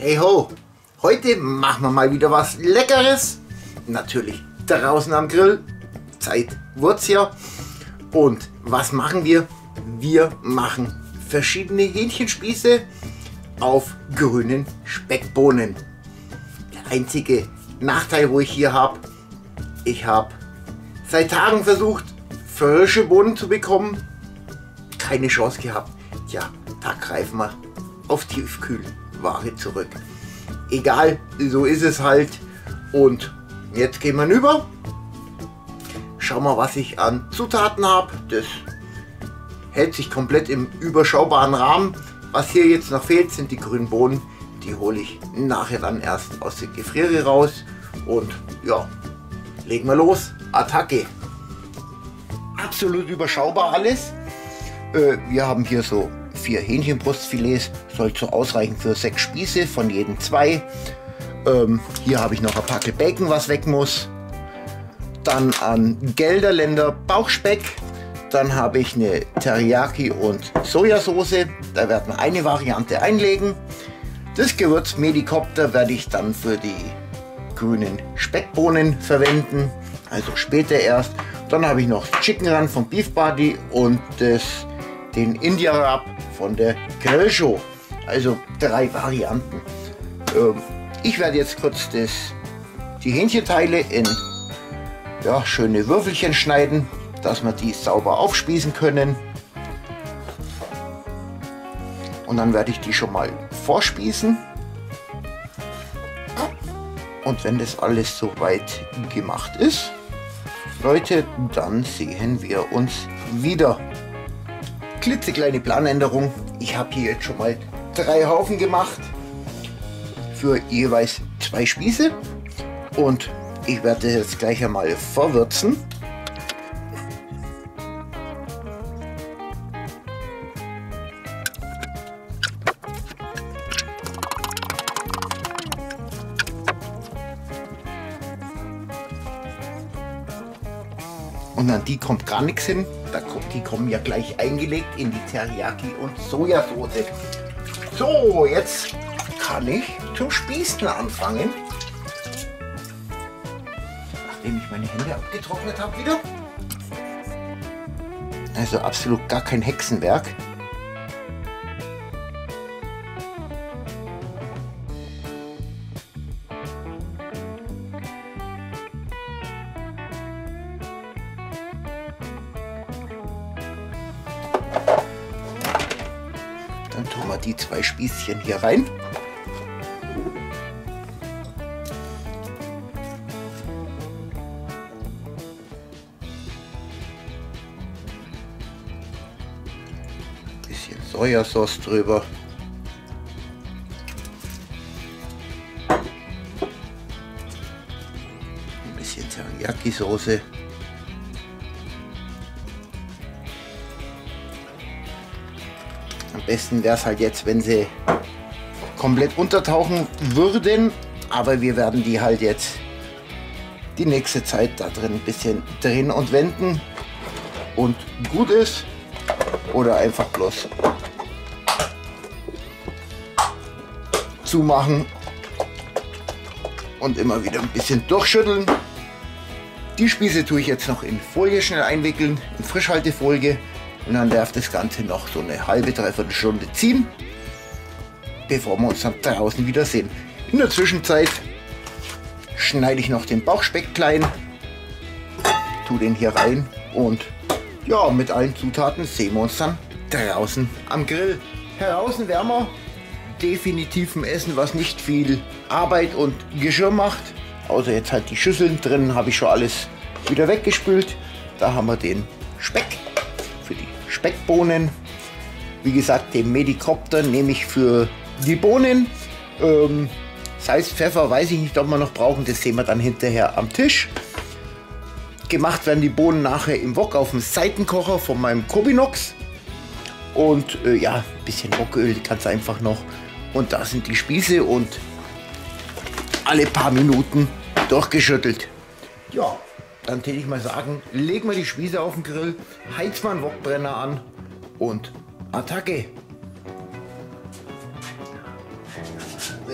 Hey ho, heute machen wir mal wieder was Leckeres. Natürlich draußen am Grill, Zeit wird's ja. Und was machen wir? Wir machen verschiedene Hähnchenspieße auf grünen Speckbohnen. Der einzige Nachteil, wo ich hier habe, ich habe seit Tagen versucht, frische Bohnen zu bekommen. Keine Chance gehabt. Ja, da greifen wir auf Tiefkühlware zurück. Egal, so ist es halt. Und jetzt gehen wir rüber. Schauen wir, was ich an Zutaten habe. Das hält sich komplett im überschaubaren Rahmen. Was hier jetzt noch fehlt, sind die grünen Bohnen. Die hole ich nachher dann erst aus der Gefriere raus. Und ja, legen wir los. Attacke. Absolut überschaubar alles. Wir haben hier so 4 Hähnchenbrustfilets, soll so ausreichen für 6 Spieße, von jedem 2. Hier habe ich noch ein Packel Bacon, was weg muss. Dann an Gelderländer Bauchspeck. Dann habe ich eine Teriyaki und Sojasauce. Da werden wir eine Variante einlegen. Das Gewürz Medicopter werde ich dann für die grünen Speckbohnen verwenden. Also später erst. Dann habe ich noch Chicken Run von Beef Buddy und den India Rub von der Grillshow. Also 3 Varianten. Ich werde jetzt kurz die Hähnchenteile in schöne Würfelchen schneiden, dass wir die sauber aufspießen können. Und dann werde ich die schon mal vorspießen. Und wenn das alles soweit gemacht ist, Leute, dann sehen wir uns wieder. Klitzekleine Planänderung. Ich habe hier jetzt schon mal 3 Haufen gemacht für jeweils 2 Spieße. Und ich werde jetzt gleich einmal verwürzen. Und an die kommt gar nichts hin, die kommen ja gleich eingelegt in die Teriyaki und Sojasauce. So, jetzt kann ich zum Spießen anfangen. Nachdem ich meine Hände abgetrocknet habe wieder. Also absolut gar kein Hexenwerk. Dann tun wir die 2 Spießchen hier rein. Ein bisschen Sojasauce drüber. Ein bisschen Teriyaki-Soße. Am besten wäre es halt jetzt, wenn sie komplett untertauchen würden, aber wir werden die halt jetzt die nächste Zeit da drin ein bisschen drehen und wenden und gut ist oder einfach bloß zumachen und immer wieder ein bisschen durchschütteln. Die Spieße tue ich jetzt noch in Folie schnell einwickeln, in Frischhaltefolie. Und dann darf das Ganze noch so eine halbe, dreiviertel Stunde ziehen, bevor wir uns dann draußen wiedersehen. In der Zwischenzeit schneide ich noch den Bauchspeck klein, tue den hier rein und ja, mit allen Zutaten sehen wir uns dann draußen am Grill. Draußen werden wir definitiv ein Essen, was nicht viel Arbeit und Geschirr macht. Außer jetzt halt die Schüsseln drin, habe ich schon alles wieder weggespült. Da haben wir den Speck. Für die Speckbohnen. Wie gesagt, den Medicopter nehme ich für die Bohnen. Salz, Pfeffer, weiß ich nicht, ob wir noch brauchen. Das sehen wir dann hinterher am Tisch. Gemacht werden die Bohnen nachher im Wok auf dem Seitenkocher von meinem Coobinox. Und ein bisschen Woköl, ganz einfach noch. Und da sind die Spieße und alle paar Minuten durchgeschüttelt. Ja. Dann täte ich mal sagen, legen wir die Spieße auf den Grill, heizen wir einen Wokbrenner an und Attacke!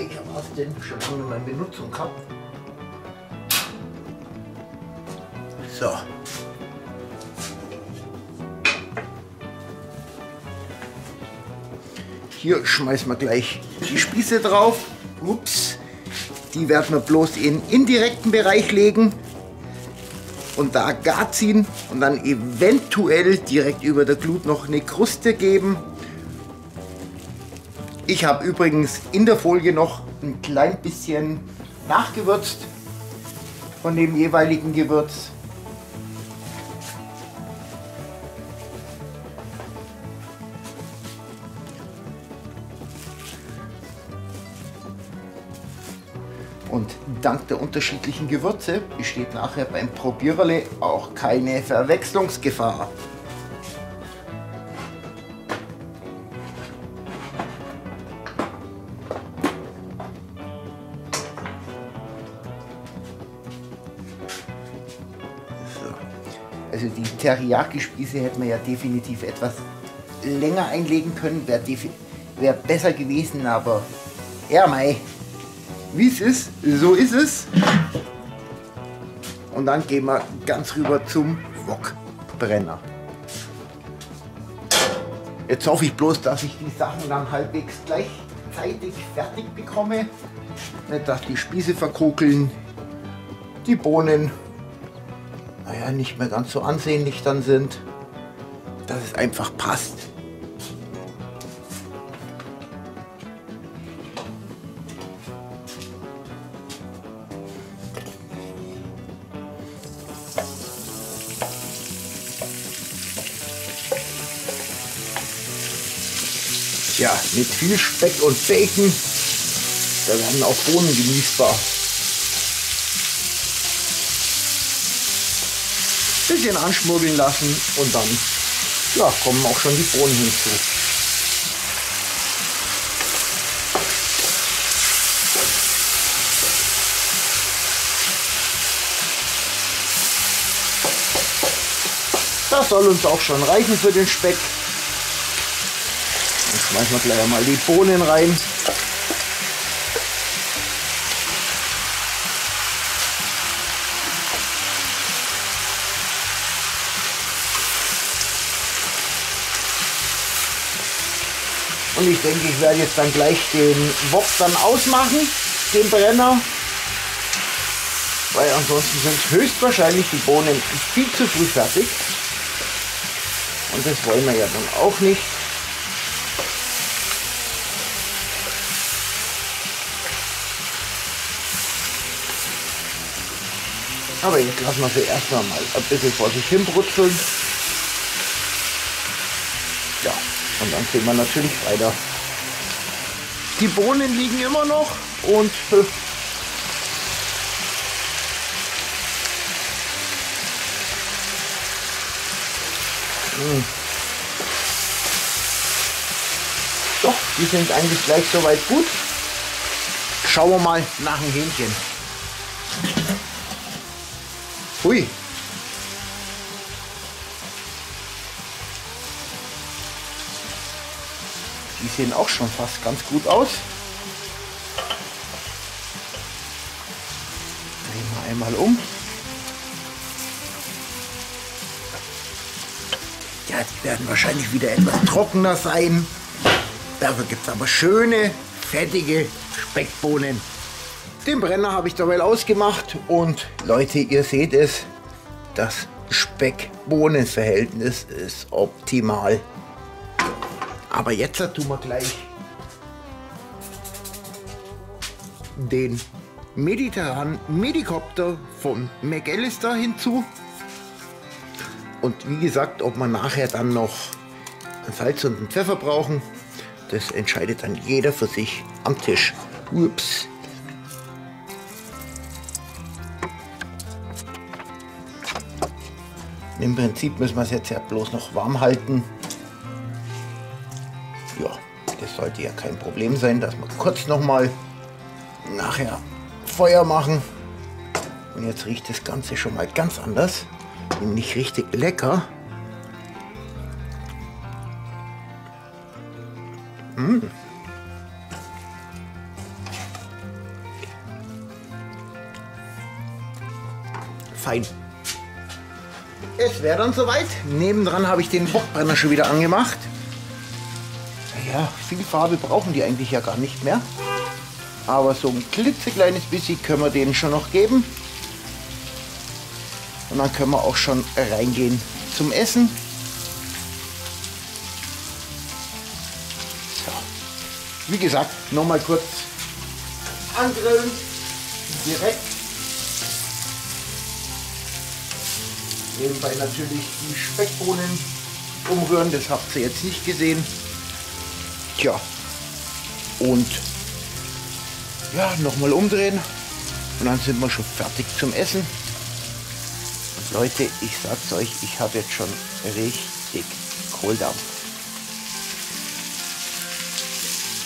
einigermaßen den schon mal in Benutzung gehabt. So. Hier schmeißen wir gleich die Spieße drauf. Ups. Die werden wir bloß in den indirekten Bereich legen und da gar ziehen und dann eventuell direkt über der Glut noch eine Kruste geben. Ich habe übrigens in der Folie noch ein klein bisschen nachgewürzt von dem jeweiligen Gewürz. Und dank der unterschiedlichen Gewürze besteht nachher beim Probiererle auch keine Verwechslungsgefahr. Also die Teriyaki-Spieße hätte man ja definitiv etwas länger einlegen können, wäre besser gewesen, aber ja mei, wie es ist, so ist es. Und dann gehen wir ganz rüber zum Wokbrenner. Jetzt hoffe ich bloß, dass ich die Sachen dann halbwegs gleichzeitig fertig bekomme. Nicht, dass die Spieße verkokeln, die Bohnen naja, nicht mehr ganz so ansehnlich dann sind, dass es einfach passt. Ja, mit viel Speck und Bacon, da werden auch Bohnen genießbar. Bisschen anschmuggeln lassen und dann ja, kommen auch schon die Bohnen hinzu. Das soll uns auch schon reichen für den Speck. Schmeißen wir gleich mal die Bohnen rein. Und ich denke, ich werde jetzt dann gleich den Wok dann ausmachen, den Brenner. Weil ansonsten sind höchstwahrscheinlich die Bohnen viel zu früh fertig. Und das wollen wir ja dann auch nicht. Aber jetzt lassen wir sie erstmal mal ein bisschen vor sich hin brutzeln. Ja, und dann sehen wir natürlich weiter. Die Bohnen liegen immer noch und doch, die sind eigentlich gleich soweit gut. Schauen wir mal nach dem Hähnchen. Hui. Die sehen auch schon fast ganz gut aus. Drehen wir einmal um. Ja, die werden wahrscheinlich wieder etwas trockener sein. Dafür gibt es aber schöne, fettige Speckbohnen. Den Brenner habe ich dabei ausgemacht und Leute, ihr seht es, das Speck-Bohnen-Verhältnis ist optimal. Aber jetzt tun wir gleich den mediterranen Medicopter von McAllister hinzu. Und wie gesagt, ob man nachher dann noch Salz und einen Pfeffer brauchen, das entscheidet dann jeder für sich am Tisch. Ups. Im Prinzip müssen wir es jetzt ja bloß noch warm halten. Ja, das sollte ja kein Problem sein, dass wir kurz nochmal nachher Feuer machen. Und jetzt riecht das Ganze schon mal ganz anders, nämlich richtig lecker. fein. Es wäre dann soweit. Nebendran habe ich den Bockbrenner schon wieder angemacht. Ja, viel Farbe brauchen die eigentlich ja gar nicht mehr. Aber so ein klitzekleines bisschen können wir denen schon noch geben. Und dann können wir auch schon reingehen zum Essen. So. Wie gesagt, nochmal kurz angrillen. Direkt. Nebenbei natürlich die Speckbohnen umrühren, das habt ihr jetzt nicht gesehen. Tja, und ja, nochmal umdrehen und dann sind wir schon fertig zum Essen. Und Leute, ich sag's euch, ich habe jetzt schon richtig Kohldampf.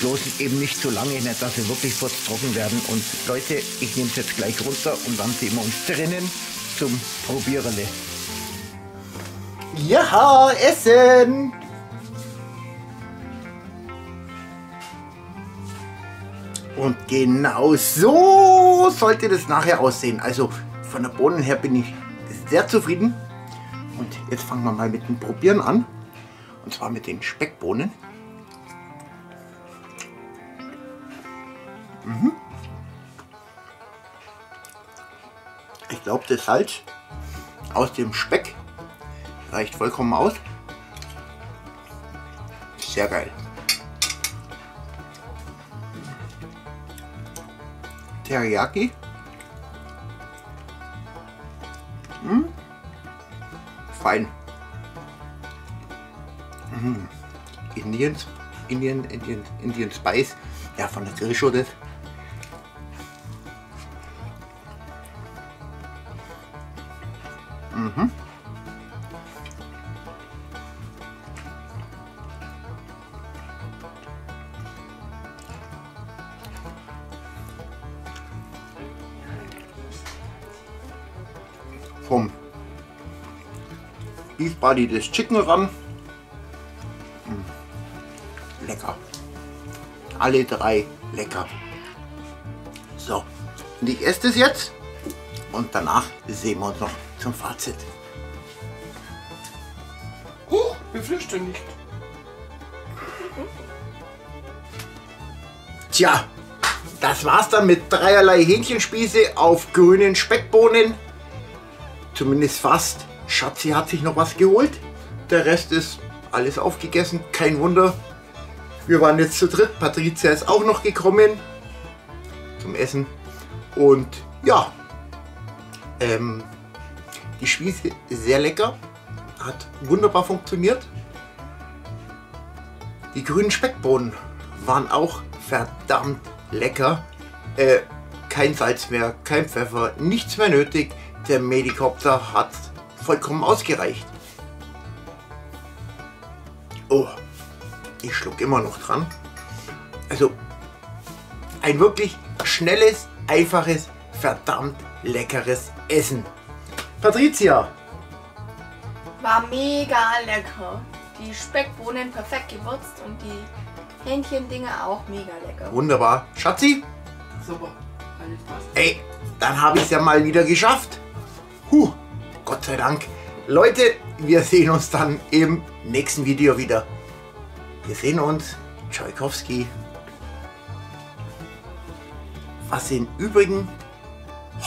Bloß eben nicht zu lange, nicht dass sie wirklich kurz trocken werden. Und Leute, ich nehme es jetzt gleich runter und dann sehen wir uns drinnen zum Probiererle. Ja, Essen! Und genau so sollte das nachher aussehen. Also von der Bohnen her bin ich sehr zufrieden. Und jetzt fangen wir mal mit dem Probieren an. Und zwar mit den Speckbohnen. Mhm. Ich glaube, das Salz aus dem Speck reicht vollkommen aus. Sehr geil. Teriyaki. Hm. Fein. Hm. Indian Spice. Ja, von der Grillshow das. Mhm. Vom Beef Buddy das Chicken ran. Lecker. Alle drei lecker. So, und ich esse das jetzt und danach sehen wir uns noch zum Fazit. Huch, wir frühstücken nicht. Tja, das war's dann mit dreierlei Hähnchenspieße auf grünen Speckbohnen. Zumindest fast. Schatzi hat sich noch was geholt. Der Rest ist alles aufgegessen. Kein Wunder. Wir waren jetzt zu dritt. Patricia ist auch noch gekommen zum Essen. Und ja, die Spieße ist sehr lecker. Hat wunderbar funktioniert. Die grünen Speckbohnen waren auch verdammt lecker. Kein Salz mehr, kein Pfeffer, nichts mehr nötig. Der Medicopter hat vollkommen ausgereicht. Oh, ich schluck immer noch dran. Also ein wirklich schnelles, einfaches, verdammt leckeres Essen. Patricia! War mega lecker. Die Speckbohnen perfekt gewürzt und die Hähnchendinge auch mega lecker. Wunderbar. Schatzi? Super. Alles passt. Ey, dann habe ich es ja mal wieder geschafft. Huh, Gott sei Dank. Leute, wir sehen uns dann im nächsten Video wieder. Wir sehen uns. Tschaikowski. Was im Übrigen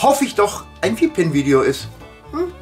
hoffe ich doch ein Vipin-Video ist. Hm?